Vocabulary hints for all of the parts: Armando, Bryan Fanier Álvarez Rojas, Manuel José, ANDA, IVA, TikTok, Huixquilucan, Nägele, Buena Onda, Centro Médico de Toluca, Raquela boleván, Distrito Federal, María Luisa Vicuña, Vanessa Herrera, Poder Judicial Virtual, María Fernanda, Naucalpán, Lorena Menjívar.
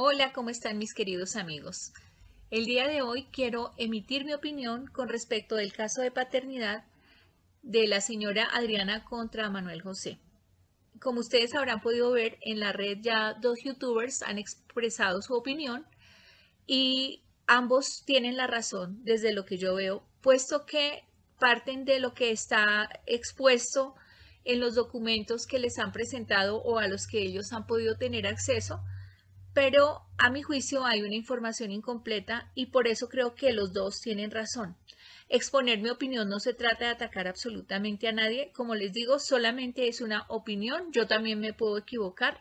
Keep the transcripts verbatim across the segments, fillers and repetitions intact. Hola, ¿cómo están mis queridos amigos? El día de hoy quiero emitir mi opinión con respecto del caso de paternidad de la señora Adriana contra Manuel José. Como ustedes habrán podido ver, en la red ya dos youtubers han expresado su opinión y ambos tienen la razón desde lo que yo veo, puesto que parten de lo que está expuesto en los documentos que les han presentado o a los que ellos han podido tener acceso, pero a mi juicio hay una información incompleta y por eso creo que los dos tienen razón. Exponer mi opinión no se trata de atacar absolutamente a nadie, como les digo, solamente es una opinión, yo también me puedo equivocar.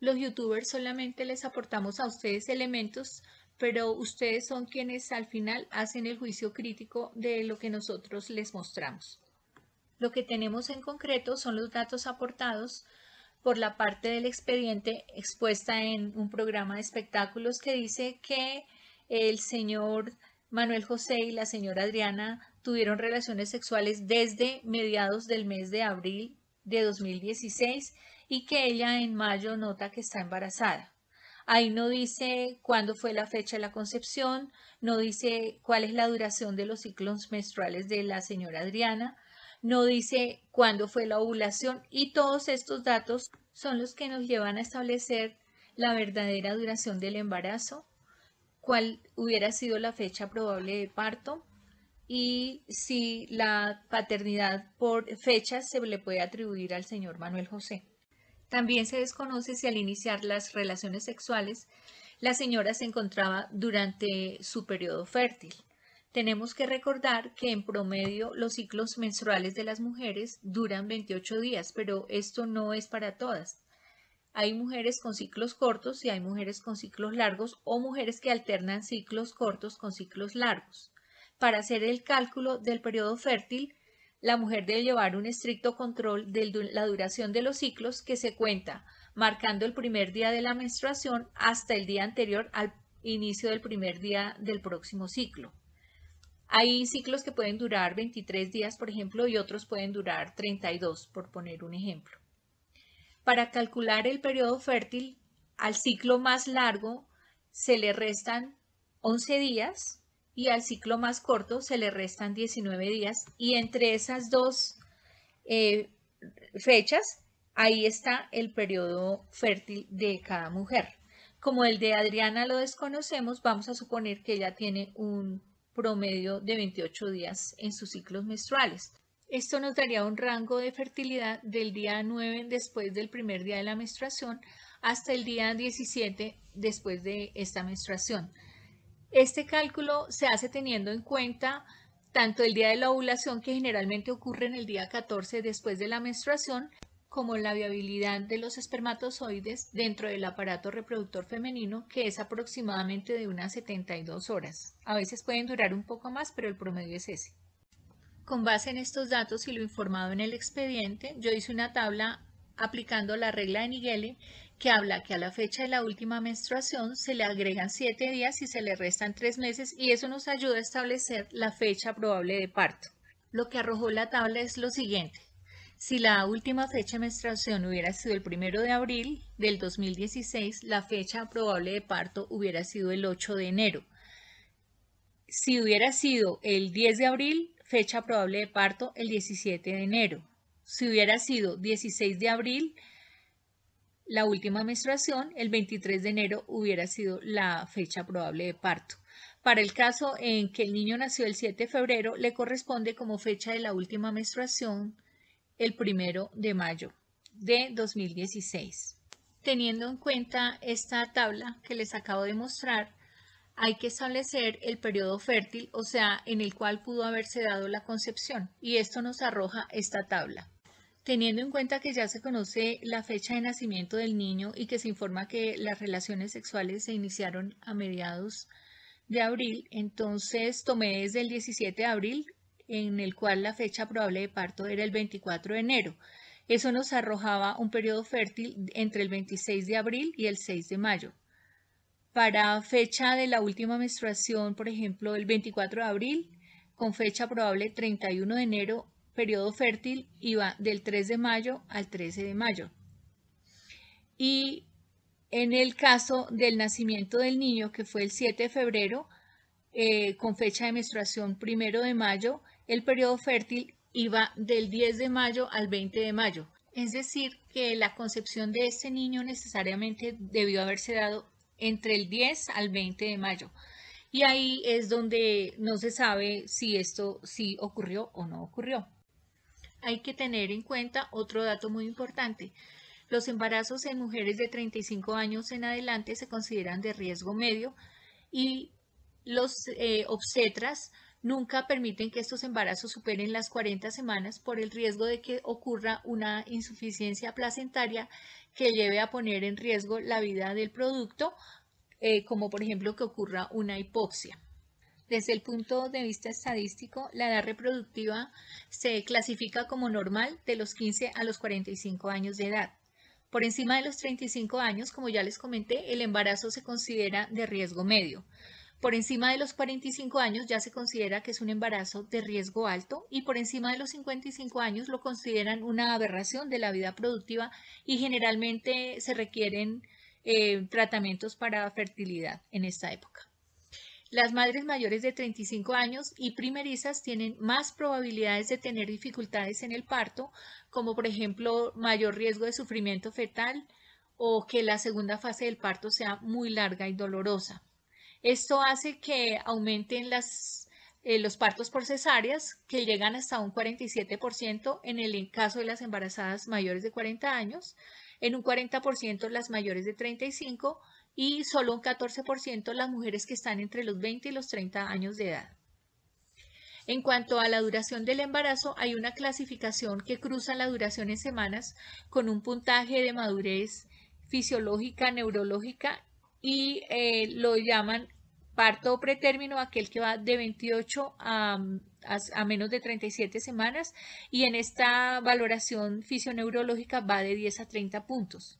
Los youtubers solamente les aportamos a ustedes elementos, pero ustedes son quienes al final hacen el juicio crítico de lo que nosotros les mostramos. Lo que tenemos en concreto son los datos aportados por la parte del expediente expuesta en un programa de espectáculos que dice que el señor Manuel José y la señora Adriana tuvieron relaciones sexuales desde mediados del mes de abril de dos mil dieciséis y que ella en mayo nota que está embarazada. Ahí no dice cuándo fue la fecha de la concepción, no dice cuál es la duración de los ciclos menstruales de la señora Adriana, no dice cuándo fue la ovulación y todos estos datos son los que nos llevan a establecer la verdadera duración del embarazo, cuál hubiera sido la fecha probable de parto y si la paternidad por fecha se le puede atribuir al señor Manuel José. También se desconoce si al iniciar las relaciones sexuales la señora se encontraba durante su periodo fértil. Tenemos que recordar que en promedio los ciclos menstruales de las mujeres duran veintiocho días, pero esto no es para todas. Hay mujeres con ciclos cortos y hay mujeres con ciclos largos o mujeres que alternan ciclos cortos con ciclos largos. Para hacer el cálculo del periodo fértil, la mujer debe llevar un estricto control de la duración de los ciclos que se cuenta, marcando el primer día de la menstruación hasta el día anterior al inicio del primer día del próximo ciclo. Hay ciclos que pueden durar veintitrés días, por ejemplo, y otros pueden durar treinta y dos, por poner un ejemplo. Para calcular el periodo fértil, al ciclo más largo se le restan once días y al ciclo más corto se le restan diecinueve días. Y entre esas dos eh, fechas, ahí está el periodo fértil de cada mujer. Como el de Adriana lo desconocemos, vamos a suponer que ella tiene un promedio de veintiocho días en sus ciclos menstruales. Esto nos daría un rango de fertilidad del día nueve después del primer día de la menstruación hasta el día diecisiete después de esta menstruación. Este cálculo se hace teniendo en cuenta tanto el día de la ovulación, que generalmente ocurre en el día catorce después de la menstruación, como la viabilidad de los espermatozoides dentro del aparato reproductor femenino, que es aproximadamente de unas setenta y dos horas. A veces pueden durar un poco más, pero el promedio es ese. Con base en estos datos y lo informado en el expediente, yo hice una tabla aplicando la regla de Nägele que habla que a la fecha de la última menstruación se le agregan siete días y se le restan tres meses y eso nos ayuda a establecer la fecha probable de parto. Lo que arrojó la tabla es lo siguiente. Si la última fecha de menstruación hubiera sido el primero de abril del dos mil dieciséis, la fecha probable de parto hubiera sido el ocho de enero. Si hubiera sido el diez de abril, fecha probable de parto el diecisiete de enero. Si hubiera sido dieciséis de abril, la última menstruación, el veintitrés de enero hubiera sido la fecha probable de parto. Para el caso en que el niño nació el siete de febrero, le corresponde como fecha de la última menstruación el primero de mayo de dos mil dieciséis. Teniendo en cuenta esta tabla que les acabo de mostrar, hay que establecer el periodo fértil, o sea, en el cual pudo haberse dado la concepción, y esto nos arroja esta tabla. Teniendo en cuenta que ya se conoce la fecha de nacimiento del niño y que se informa que las relaciones sexuales se iniciaron a mediados de abril, entonces tomé desde el diecisiete de abril, en el cual la fecha probable de parto era el veinticuatro de enero. Eso nos arrojaba un periodo fértil entre el veintiséis de abril y el seis de mayo. Para fecha de la última menstruación, por ejemplo, el veinticuatro de abril, con fecha probable treinta y uno de enero, periodo fértil iba del tres de mayo al trece de mayo. Y En el caso del nacimiento del niño, que fue el siete de febrero, eh, con fecha de menstruación primero de mayo, el periodo fértil iba del diez de mayo al veinte de mayo. Es decir, que la concepción de este niño necesariamente debió haberse dado entre el diez al veinte de mayo. Y ahí es donde no se sabe si esto sí ocurrió o no ocurrió. Hay que tener en cuenta otro dato muy importante. Los embarazos en mujeres de treinta y cinco años en adelante se consideran de riesgo medio y los eh, obstetras nunca permiten que estos embarazos superen las cuarenta semanas por el riesgo de que ocurra una insuficiencia placentaria que lleve a poner en riesgo la vida del producto, eh, como por ejemplo que ocurra una hipoxia. Desde el punto de vista estadístico, la edad reproductiva se clasifica como normal de los quince a los cuarenta y cinco años de edad. Por encima de los treinta y cinco años, como ya les comenté, el embarazo se considera de riesgo medio. Por encima de los cuarenta y cinco años ya se considera que es un embarazo de riesgo alto y por encima de los cincuenta y cinco años lo consideran una aberración de la vida productiva y generalmente se requieren eh, tratamientos para fertilidad en esta época. Las madres mayores de treinta y cinco años y primerizas tienen más probabilidades de tener dificultades en el parto, como por ejemplo mayor riesgo de sufrimiento fetal o que la segunda fase del parto sea muy larga y dolorosa. Esto hace que aumenten las, eh, los partos por cesáreas, que llegan hasta un cuarenta y siete por ciento en el caso de las embarazadas mayores de cuarenta años, en un cuarenta por ciento las mayores de treinta y cinco y solo un catorce por ciento las mujeres que están entre los veinte y los treinta años de edad. En cuanto a la duración del embarazo, hay una clasificación que cruza la duración en semanas con un puntaje de madurez fisiológica, neurológica y eh, lo llaman parto pretérmino, aquel que va de veintiocho a, a, a menos de treinta y siete semanas y en esta valoración fisioneurológica va de diez a treinta puntos.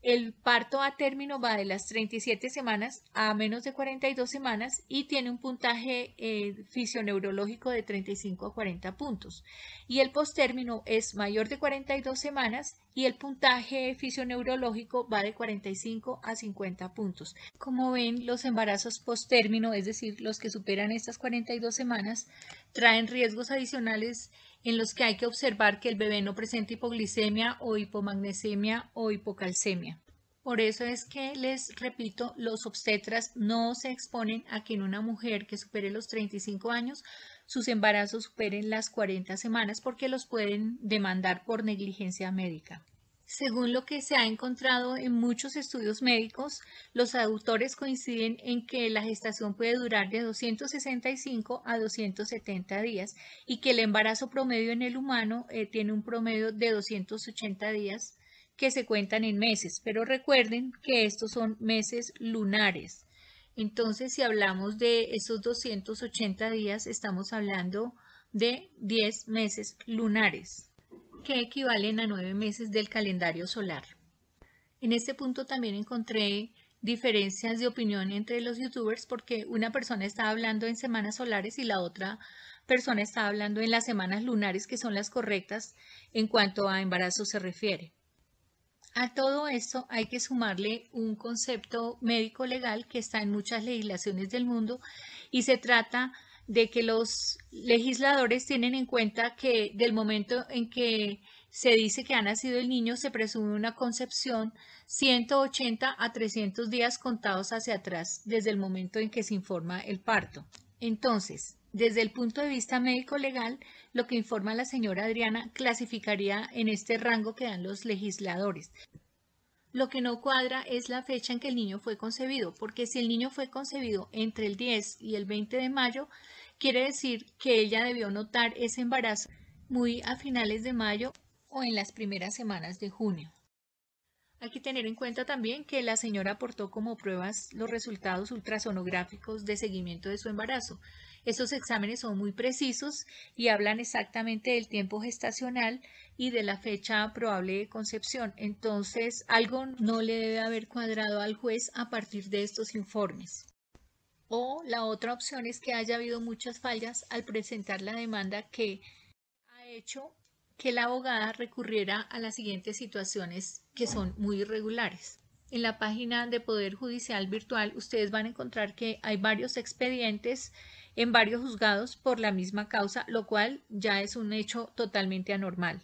El parto a término va de las treinta y siete semanas a menos de cuarenta y dos semanas y tiene un puntaje eh, fisioneurológico de treinta y cinco a cuarenta puntos. Y el postérmino es mayor de cuarenta y dos semanas y el puntaje fisioneurológico va de cuarenta y cinco a cincuenta puntos. Como ven, los embarazos postérmino, es decir, los que superan estas cuarenta y dos semanas, traen riesgos adicionales en los que hay que observar que el bebé no presenta hipoglicemia o hipomagnesemia o hipocalcemia. Por eso es que, les repito, los obstetras no se exponen a que en una mujer que supere los treinta y cinco años sus embarazos superen las cuarenta semanas porque los pueden demandar por negligencia médica. Según lo que se ha encontrado en muchos estudios médicos, los autores coinciden en que la gestación puede durar de doscientos sesenta y cinco a doscientos setenta días y que el embarazo promedio en el humano eh, tiene un promedio de doscientos ochenta días que se cuentan en meses, pero recuerden que estos son meses lunares. Entonces, si hablamos de esos doscientos ochenta días, estamos hablando de diez meses lunares, que equivalen a nueve meses del calendario solar. En este punto también encontré diferencias de opinión entre los youtubers porque una persona está hablando en semanas solares y la otra persona está hablando en las semanas lunares, que son las correctas en cuanto a embarazo se refiere. A todo esto hay que sumarle un concepto médico legal que está en muchas legislaciones del mundo y se trata de que los legisladores tienen en cuenta que del momento en que se dice que ha nacido el niño se presume una concepción ciento ochenta a trescientos días contados hacia atrás desde el momento en que se informa el parto. Entonces, desde el punto de vista médico-legal, lo que informa la señora Adriana clasificaría en este rango que dan los legisladores. Lo que no cuadra es la fecha en que el niño fue concebido, porque si el niño fue concebido entre el diez y el veinte de mayo, quiere decir que ella debió notar ese embarazo muy a finales de mayo o en las primeras semanas de junio. Hay que tener en cuenta también que la señora aportó como pruebas los resultados ultrasonográficos de seguimiento de su embarazo. Estos exámenes son muy precisos y hablan exactamente del tiempo gestacional y de la fecha probable de concepción. Entonces, algo no le debe haber cuadrado al juez a partir de estos informes. O la otra opción es que haya habido muchas fallas al presentar la demanda que ha hecho que la abogada recurriera a las siguientes situaciones que son muy irregulares. en la página de Poder Judicial Virtual ustedes van a encontrar que hay varios expedientes en varios juzgados por la misma causa, lo cual ya es un hecho totalmente anormal.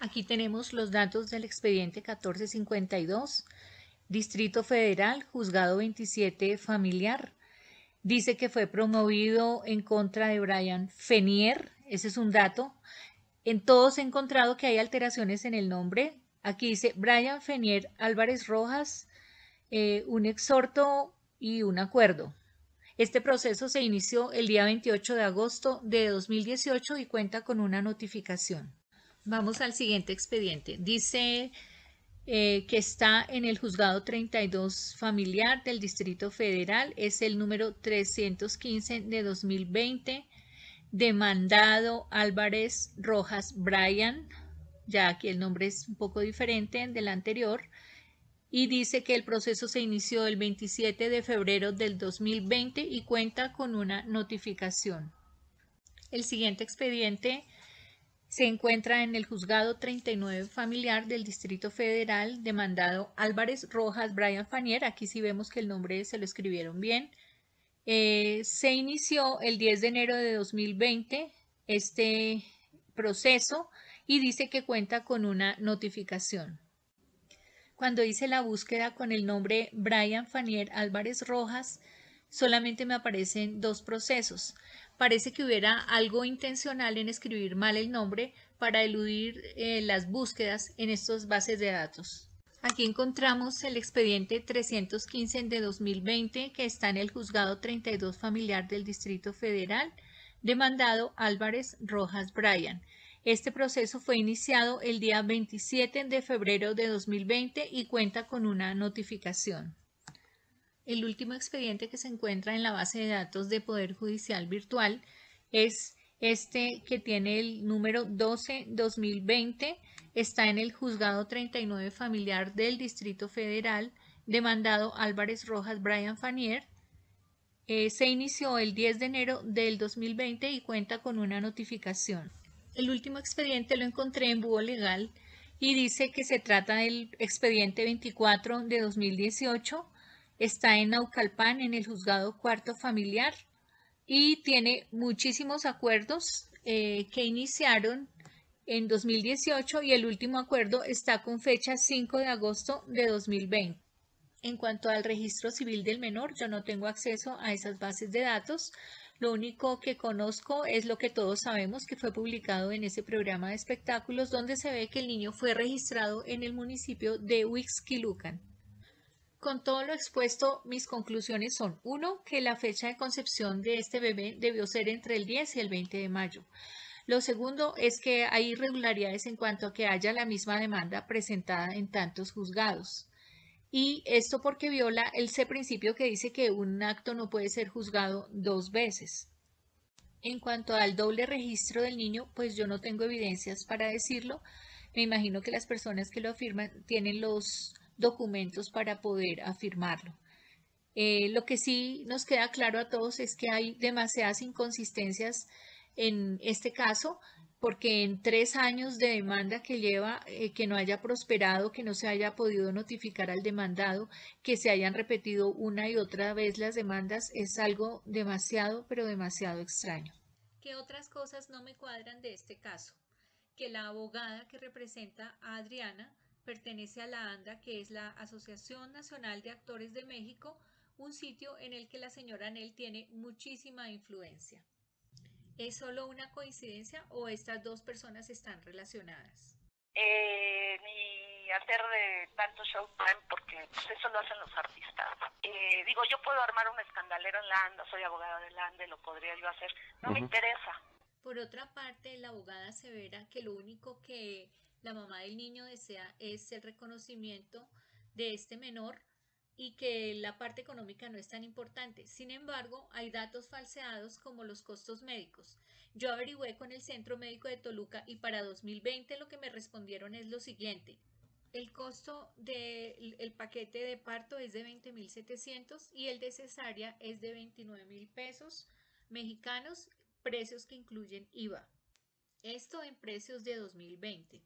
Aquí tenemos los datos del expediente catorce cincuenta y dos, Distrito Federal, Juzgado veintisiete Familiar. Dice que fue promovido en contra de Bryan Fanier, ese es un dato. En todos he encontrado que hay alteraciones en el nombre. Aquí dice Bryan Fanier Álvarez Rojas, eh, un exhorto y un acuerdo. Este proceso se inició el día veintiocho de agosto de dos mil dieciocho y cuenta con una notificación. Vamos al siguiente expediente. Dice eh, que está en el juzgado treinta y dos familiar del Distrito Federal. Es el número trescientos quince de dos mil veinte. Demandado Álvarez Rojas Bryan. Ya aquí el nombre es un poco diferente del anterior. Y dice que el proceso se inició el veintisiete de febrero del dos mil veinte y cuenta con una notificación. El siguiente expediente se encuentra en el juzgado treinta y nueve familiar del Distrito Federal, demandado Álvarez Rojas Bryan Fanier. Aquí sí vemos que el nombre se lo escribieron bien. Eh, se inició el diez de enero de dos mil veinte este proceso y dice que cuenta con una notificación. Cuando hice la búsqueda con el nombre Bryan Fanier Álvarez Rojas, solamente me aparecen dos procesos. Parece que hubiera algo intencional en escribir mal el nombre para eludir eh, las búsquedas en estas bases de datos. Aquí encontramos el expediente trescientos quince de dos mil veinte que está en el juzgado treinta y dos familiar del Distrito Federal, demandado Álvarez Rojas Bryan. Este proceso fue iniciado el día veintisiete de febrero de dos mil veinte y cuenta con una notificación. El último expediente que se encuentra en la base de datos de Poder Judicial Virtual es este que tiene el número doce de dos mil veinte. Está en el juzgado treinta y nueve familiar del Distrito Federal, demandado Álvarez Rojas Bryan Fanier. Eh, se inició el diez de enero del dos mil veinte y cuenta con una notificación. El último expediente lo encontré en Búho Legal y dice que se trata del expediente veinticuatro de dos mil dieciocho. Está en Naucalpán, en el juzgado cuarto familiar, y tiene muchísimos acuerdos eh, que iniciaron en dos mil dieciocho y el último acuerdo está con fecha cinco de agosto de dos mil veinte. En cuanto al registro civil del menor, yo no tengo acceso a esas bases de datos. Lo único que conozco es lo que todos sabemos, que fue publicado en ese programa de espectáculos donde se ve que el niño fue registrado en el municipio de Huixquilucan. Con todo lo expuesto, mis conclusiones son: uno, que la fecha de concepción de este bebé debió ser entre el diez y el veinte de mayo. Lo segundo es que hay irregularidades en cuanto a que haya la misma demanda presentada en tantos juzgados. Y esto porque viola ese principio que dice que un acto no puede ser juzgado dos veces. En cuanto al doble registro del niño, pues yo no tengo evidencias para decirlo. Me imagino que las personas que lo afirman tienen los documentos para poder afirmarlo. Eh, lo que sí nos queda claro a todos es que hay demasiadas inconsistencias en este caso, porque en tres años de demanda que lleva, eh, que no haya prosperado, que no se haya podido notificar al demandado, que se hayan repetido una y otra vez las demandas, es algo demasiado, pero demasiado extraño. ¿Qué otras cosas no me cuadran de este caso? Que la abogada que representa a Adriana pertenece a la ANDA, que es la Asociación Nacional de Actores de México, un sitio en el que la señora Nel tiene muchísima influencia. ¿Es solo una coincidencia o estas dos personas están relacionadas? Eh, ni hacer de tanto showtime, porque pues, eso lo hacen los artistas. Eh, digo, yo puedo armar un escandalero en la ANDA, soy abogada de la ANDA, lo podría yo hacer. No uh-huh. me interesa. Por otra parte, la abogada asevera que lo único que la mamá del niño desea es el reconocimiento de este menor y que la parte económica no es tan importante. Sin embargo, hay datos falseados como los costos médicos. Yo averigüé con el Centro Médico de Toluca y para dos mil veinte lo que me respondieron es lo siguiente. El costo del paquete de parto es de veinte mil setecientos y el de cesárea es de veintinueve mil pesos mexicanos, precios que incluyen I V A. Esto en precios de dos mil veinte.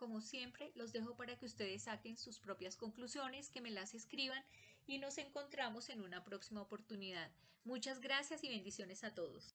Como siempre, los dejo para que ustedes saquen sus propias conclusiones, que me las escriban y nos encontramos en una próxima oportunidad. Muchas gracias y bendiciones a todos.